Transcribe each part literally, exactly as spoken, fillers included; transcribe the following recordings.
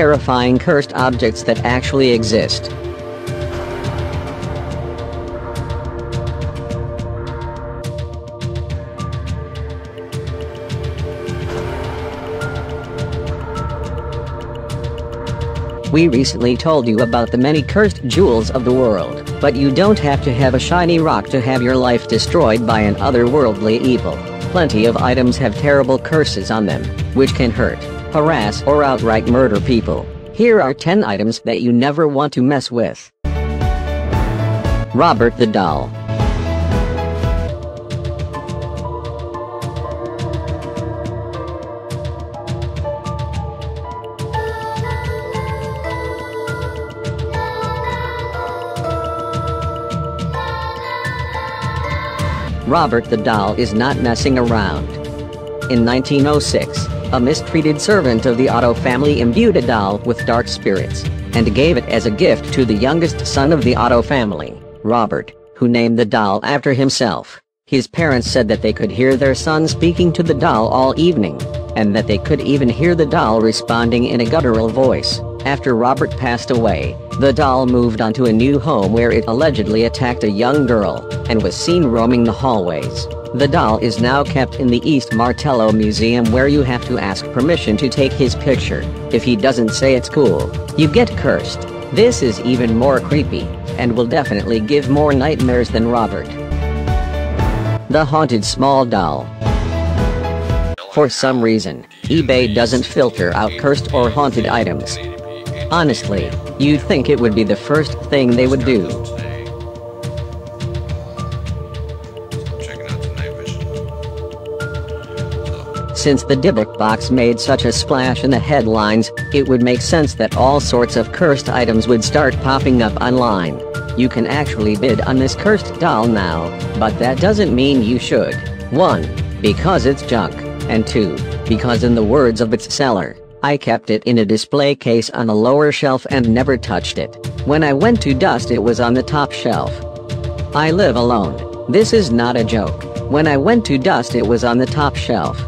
terrifying cursed objects that actually exist. We recently told you about the many cursed jewels of the world, but you don't have to have a shiny rock to have your life destroyed by an otherworldly evil. Plenty of items have terrible curses on them, which can hurt, harass or outright murder people. Here are ten items that you never want to mess with. Robert the Doll. Robert the Doll is not messing around. In nineteen oh six, a mistreated servant of the Otto family imbued a doll with dark spirits, and gave it as a gift to the youngest son of the Otto family, Robert, who named the doll after himself. His parents said that they could hear their son speaking to the doll all evening, and that they could even hear the doll responding in a guttural voice. After Robert passed away, the doll moved on to a new home where it allegedly attacked a young girl, and was seen roaming the hallways. The doll is now kept in the East Martello Museum, where you have to ask permission to take his picture. If he doesn't say it's cool, you get cursed. This is even more creepy, and will definitely give more nightmares than Robert. The Haunted Small Doll. For some reason, eBay doesn't filter out cursed or haunted items. Honestly, you'd think it would be the first thing they would do. Since the Dybbuk box made such a splash in the headlines, it would make sense that all sorts of cursed items would start popping up online. You can actually bid on this cursed doll now, but that doesn't mean you should. one. Because it's junk, and two. Because in the words of its seller, I kept it in a display case on a lower shelf and never touched it. When I went to dust, it was on the top shelf. I live alone. This is not a joke. When I went to dust, it was on the top shelf.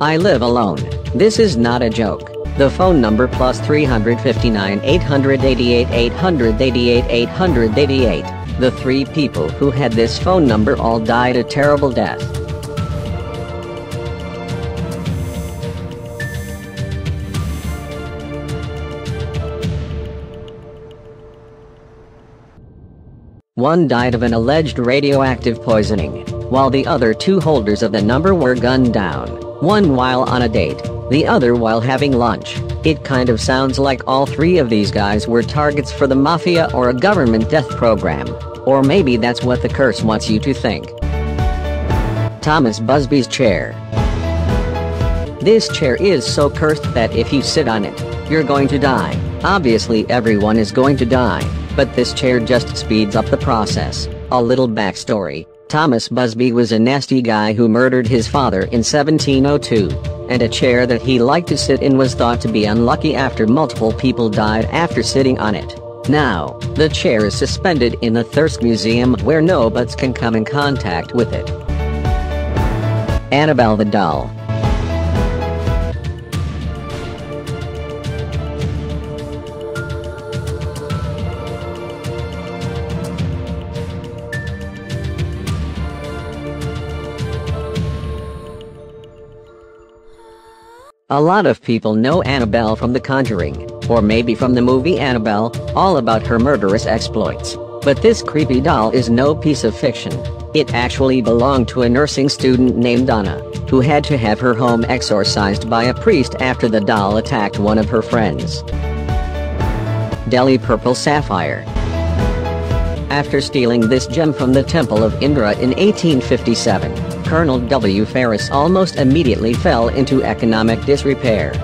I live alone. This is not a joke. The phone number plus three five nine, eight eight eight, eight eight eight, eight eight eight. The three people who had this phone number all died a terrible death. One died of an alleged radioactive poisoning, while the other two holders of the number were gunned down, one while on a date, the other while having lunch. It kind of sounds like all three of these guys were targets for the mafia or a government death program, or maybe that's what the curse wants you to think. Thomas Busby's chair. This chair is so cursed that if you sit on it, you're going to die. Obviously everyone is going to die, but this chair just speeds up the process. A little backstory. Thomas Busby was a nasty guy who murdered his father in seventeen oh two, and a chair that he liked to sit in was thought to be unlucky after multiple people died after sitting on it. Now, the chair is suspended in the Thirsk Museum where no butts can come in contact with it. Annabelle the Doll. A lot of people know Annabelle from The Conjuring, or maybe from the movie Annabelle, all about her murderous exploits. But this creepy doll is no piece of fiction. It actually belonged to a nursing student named Donna, who had to have her home exorcised by a priest after the doll attacked one of her friends. Delhi Purple Sapphire. After stealing this gem from the Temple of Indra in eighteen fifty-seven, Colonel W. Ferris almost immediately fell into economic disrepair.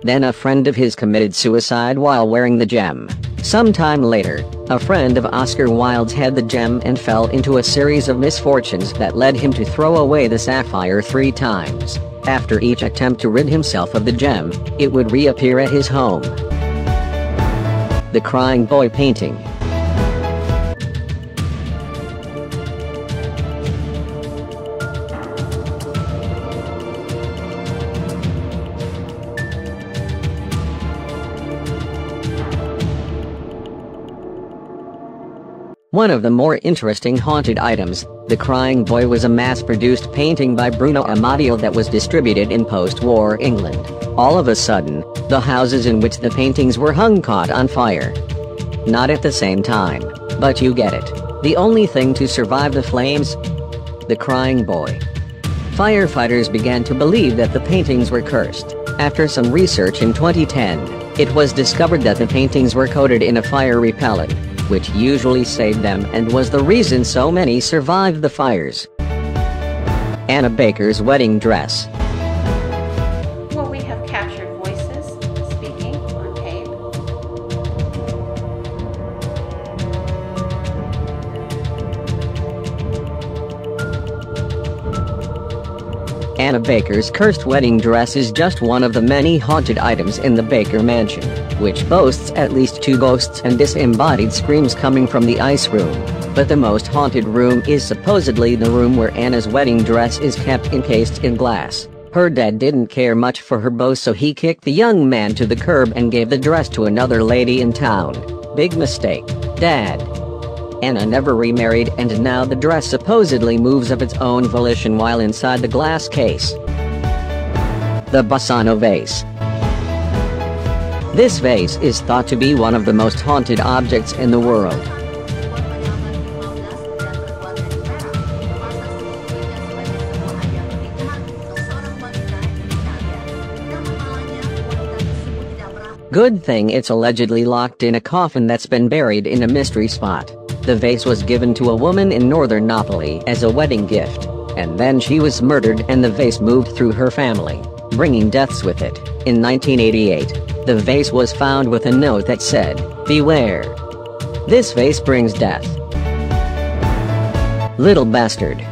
Then a friend of his committed suicide while wearing the gem. Sometime later, a friend of Oscar Wilde's had the gem and fell into a series of misfortunes that led him to throw away the sapphire three times. After each attempt to rid himself of the gem, it would reappear at his home. The Crying Boy painting. One of the more interesting haunted items, The Crying Boy, was a mass-produced painting by Bruno Amadio that was distributed in post-war England. All of a sudden, the houses in which the paintings were hung caught on fire. Not at the same time, but you get it. The only thing to survive the flames? The Crying Boy. Firefighters began to believe that the paintings were cursed. After some research in twenty ten, it was discovered that the paintings were coated in a fire repellent, which usually saved them and was the reason so many survived the fires. Anna Baker's wedding dress. Well, we have captured voices speaking on tape. Anna Baker's cursed wedding dress is just one of the many haunted items in the Baker mansion, which boasts at least two ghosts and disembodied screams coming from the ice room. But the most haunted room is supposedly the room where Anna's wedding dress is kept encased in glass. Her dad didn't care much for her beau, so he kicked the young man to the curb and gave the dress to another lady in town. Big mistake, Dad. Anna never remarried, and now the dress supposedly moves of its own volition while inside the glass case. The Bassano vase. This vase is thought to be one of the most haunted objects in the world. Good thing it's allegedly locked in a coffin that's been buried in a mystery spot. The vase was given to a woman in northern Napoli as a wedding gift, and then she was murdered and the vase moved through her family, bringing deaths with it. In nineteen eighty-eight. The vase was found with a note that said, "Beware. This vase brings death." Little Bastard.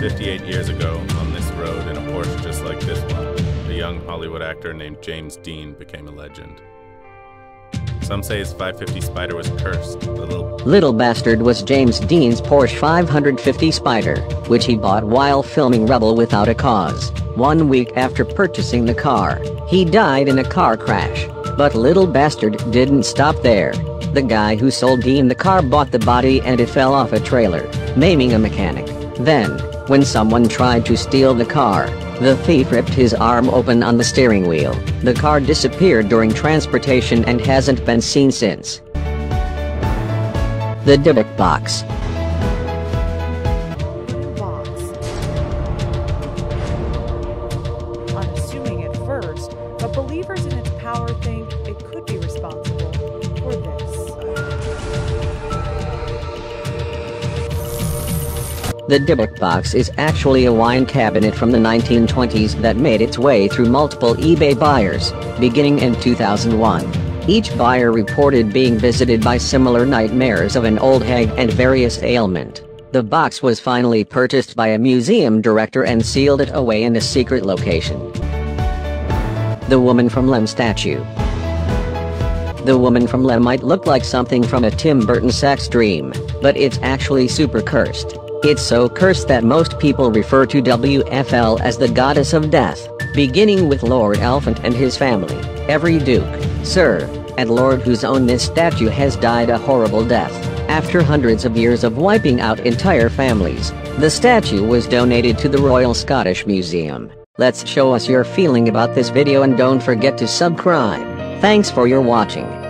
fifty-eight years ago, on this road in a Porsche just like this one, a young Hollywood actor named James Dean became a legend. Some say his five fifty Spider was cursed. Little... Little Bastard was James Dean's Porsche five fifty Spider, which he bought while filming Rebel Without a Cause. One week after purchasing the car, he died in a car crash. But Little Bastard didn't stop there. The guy who sold Dean the car bought the body and it fell off a trailer, maiming a mechanic. Then, when someone tried to steal the car, the thief ripped his arm open on the steering wheel. The car disappeared during transportation and hasn't been seen since. The Dybbuk box. box. Unassuming at first, but believers in its power think it could be responsible for this. The Dybbuk box is actually a wine cabinet from the nineteen twenties that made its way through multiple eBay buyers, beginning in two thousand one. Each buyer reported being visited by similar nightmares of an old hag and various ailment. The box was finally purchased by a museum director and sealed it away in a secret location. The Woman from Lemb statue. The Woman from Lemb might look like something from a Tim Burton sex dream, but it's actually super cursed. It's so cursed that most people refer to W F L as the goddess of death, beginning with Lord Elfant and his family. Every duke, sir, and lord who's owned this statue has died a horrible death. After hundreds of years of wiping out entire families, the statue was donated to the Royal Scottish Museum. Let's show us your feeling about this video and don't forget to subscribe. Thanks for your watching.